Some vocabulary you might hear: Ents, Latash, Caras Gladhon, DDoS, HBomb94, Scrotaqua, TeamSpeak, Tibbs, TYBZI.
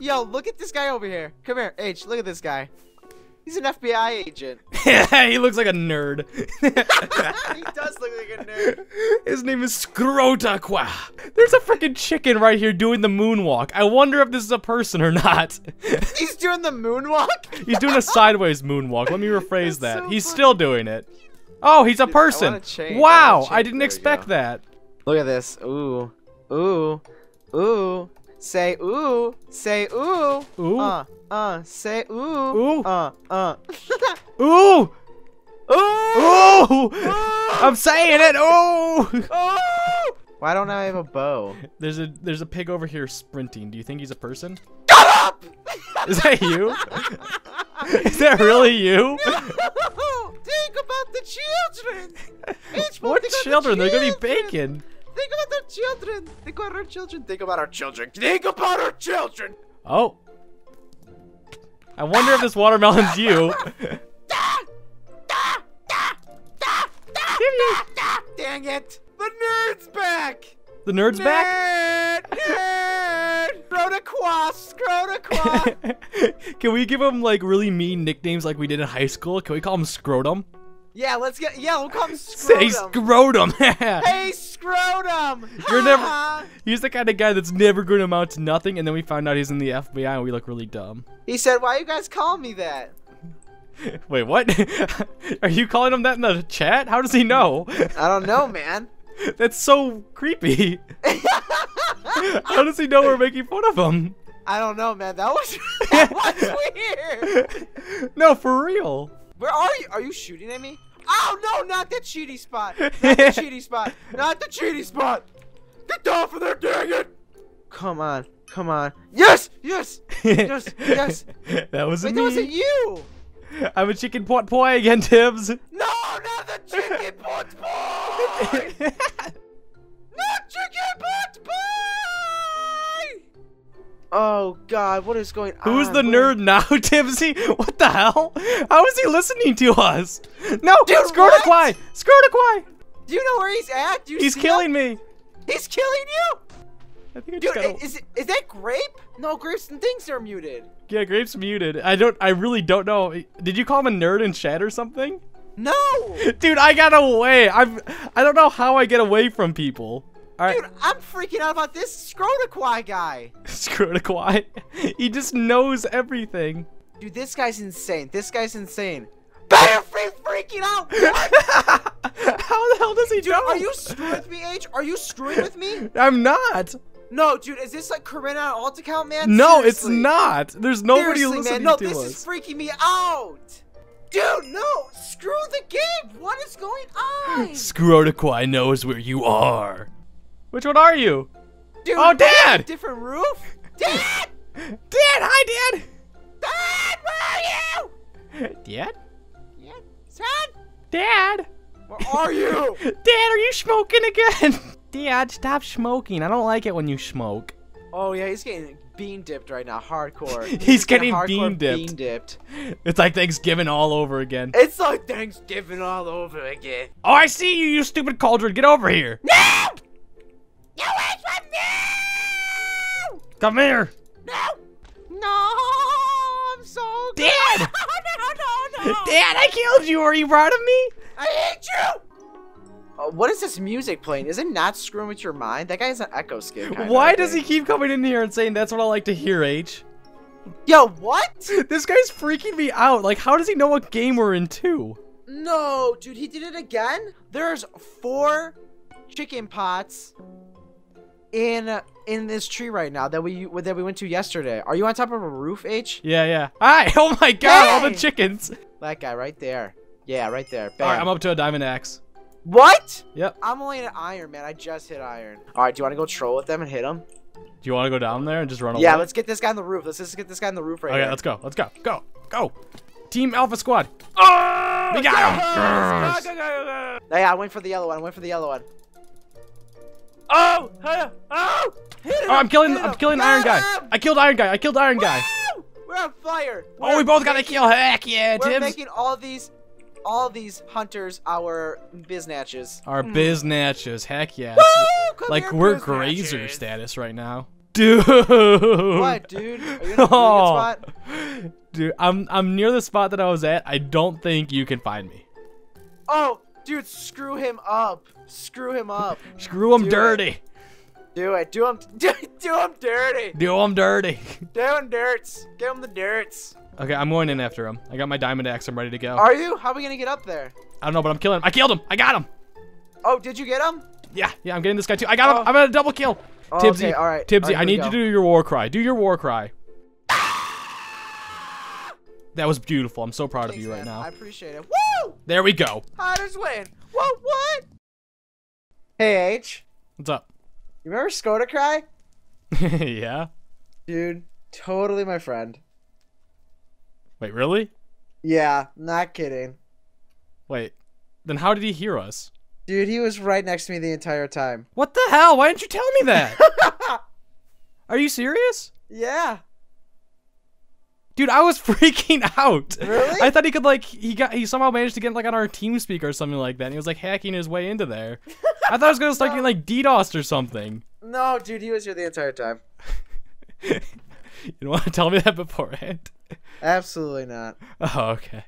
Yo, look at this guy over here. Come here, H, look at this guy. He's an FBI agent. He looks like a nerd. He does look like a nerd. His name is Scrotaqua. There's a freaking chicken right here doing the moonwalk. I wonder if this is a person or not. He's doing the moonwalk? He's doing a sideways moonwalk. Let me rephrase that. So he's funny. Still doing it. Oh, he's a person. Wow, I didn't expect that. Look at this. Ooh. Ooh. Ooh. Say ooh. Say ooh. Ooh. Say ooh. Ooh. Ooh. Ooh. Ooh. I'm saying it. Oh. Ooh. Why don't I have a bow? There's a pig over here sprinting. Do you think he's a person? Shut up! Is that you? Is that really you? No. Think about the children. What children? They're gonna be bacon. Think about their children. Think about our children. Think about our children. Think about our children. Oh. I wonder if this watermelon's you. Dang it! The nerd's back. The nerd's back. Nerd. Scrotaqua. Scrotaqua. Can we give him like really mean nicknames like we did in high school? Can we call him Scrotum? Yeah, let's get. Yeah, we'll call him Scrotum. Say Scrotum. Hey, Scrotum. You're never. He's the kind of guy that's never going to amount to nothing, and then we found out he's in the FBI, and we look really dumb. He said, "Why you guys call me that?" Wait, what? Are you calling him that in the chat? How does he know? I don't know, man. That's so creepy. How does he know we're making fun of him? I don't know, man. That was weird. No, for real. Where are you? Are you shooting at me? Oh no, not that cheaty spot! Not the cheaty spot! Not the cheaty spot! Get down from there, dang it! Come on, come on. Yes! Yes! Yes! Yes! That wasn't me. That wasn't you! I'm a chicken pot pie again, Tibbs! No, not the chicken pot pie! Not chicken pot pie! Oh god, what is going on? Who's the nerd now, TYBZI? What the hell? How is he listening to us? No, Scrotaqua! Scrotaqua! Do you know where he's at? Do you he's killing me. He's killing you? I think I just gotta... is that grape? No, grapes and things are muted. Yeah, grapes muted. I really don't know. Did you call him a nerd in chat or something? No! Dude, I got away. I don't know how I get away from people. All right. Dude, I'm freaking out about this Scrotaqua guy. Scrotaqua? He just knows everything. Dude, this guy's insane. This guy's insane. Bam! Freaking out! How the hell does he do? Are you screwing with me, H? Are you screwing with me? I'm not. No, dude, is this like Corinna on alt account, man? No, seriously. It's not. There's nobody listening to us. No, this is freaking me out. Dude, no! Screw the game! What is going on? Scrotaqua knows where you are. Which one are you? Dude, oh, Dad! Different roof? Dad! Dad, hi, Dad! Dad, where are you? Dad? Yeah, son? Dad? Where are you? Dad, are you smoking again? Dad, stop smoking. I don't like it when you smoke. Oh, yeah, he's getting bean dipped right now. Hardcore. He's getting hardcore bean dipped. It's like Thanksgiving all over again. It's like Thanksgiving all over again. Oh, I see you, you stupid cauldron. Get over here. No! You wait for me! Come here! No! No! I'm so good! Dad! No, no, no! Dad, I killed you! Are you proud of me? I hate you! What is this music playing? Is it not screwing with your mind? That guy is an echo skin. Why does he keep coming in here and saying that's what I like to hear, H? Yo, what? This guy's freaking me out. Like, how does he know what game we're in too? No, dude, he did it again? There's 4 chicken pots in this tree right now that we went to yesterday. Are you on top of a roof, H? Yeah. Hi! Oh my god, hey! All the chickens! That guy right there. Yeah, right there. Alright, I'm up to a diamond axe. What? Yep. I'm only an iron, man. I just hit iron. Alright, do you want to go troll with them and hit them? Do you want to go down there and just run away? Yeah, let's get this guy on the roof. Let's just get this guy on the roof right here. Okay, let's go. Let's go. Go. Go. Team Alpha Squad. Oh! We got him! Yes. Yeah, I went for the yellow one. I went for the yellow one. Oh! Oh! Hit him! Oh, I'm killing Iron Guy. I killed Iron Woo! Guy. We're on fire. We're we both got a kill. Heck yeah, Tibbs. We're making all these hunters our biznatches. Our biznatches. Heck yeah. Woo! Like we're grazer status right now. Dude. What, dude? Are you in a really good spot? Dude, I'm near the spot that I was at. I don't think you can find me. Oh, dude, screw him up. Screw him up. Screw him dirty. Do it. Do him dirty. Do him dirty. Do him dirts. Give him the dirts. Okay, I'm going in after him. I got my diamond axe. I'm ready to go. Are you? How are we going to get up there? I don't know, but I'm killing him. I killed him. I got him. Oh, did you get him? Yeah, yeah, I'm getting this guy too. I got him. I'm at a double kill. Oh, TYBZI, okay, all right. TYBZI, I need you to do your war cry. Do your war cry. That was beautiful. I'm so proud of you right now. I appreciate it. Woo! There we go. Hunters win. What? What? Hey, H. What's up? You remember Skoda Cry? Yeah. Dude, totally my friend. Wait, really? Yeah, not kidding. Wait, then how did he hear us? Dude, he was right next to me the entire time. What the hell? Why didn't you tell me that? Are you serious? Yeah. Dude, I was freaking out. Really? I thought he could like he somehow managed to get like on our TeamSpeak or something like that. And he was like hacking his way into there. I thought I was gonna start getting like DDoSed or something. No, dude, he was here the entire time. You don't want to tell me that beforehand? Absolutely not. Oh, okay.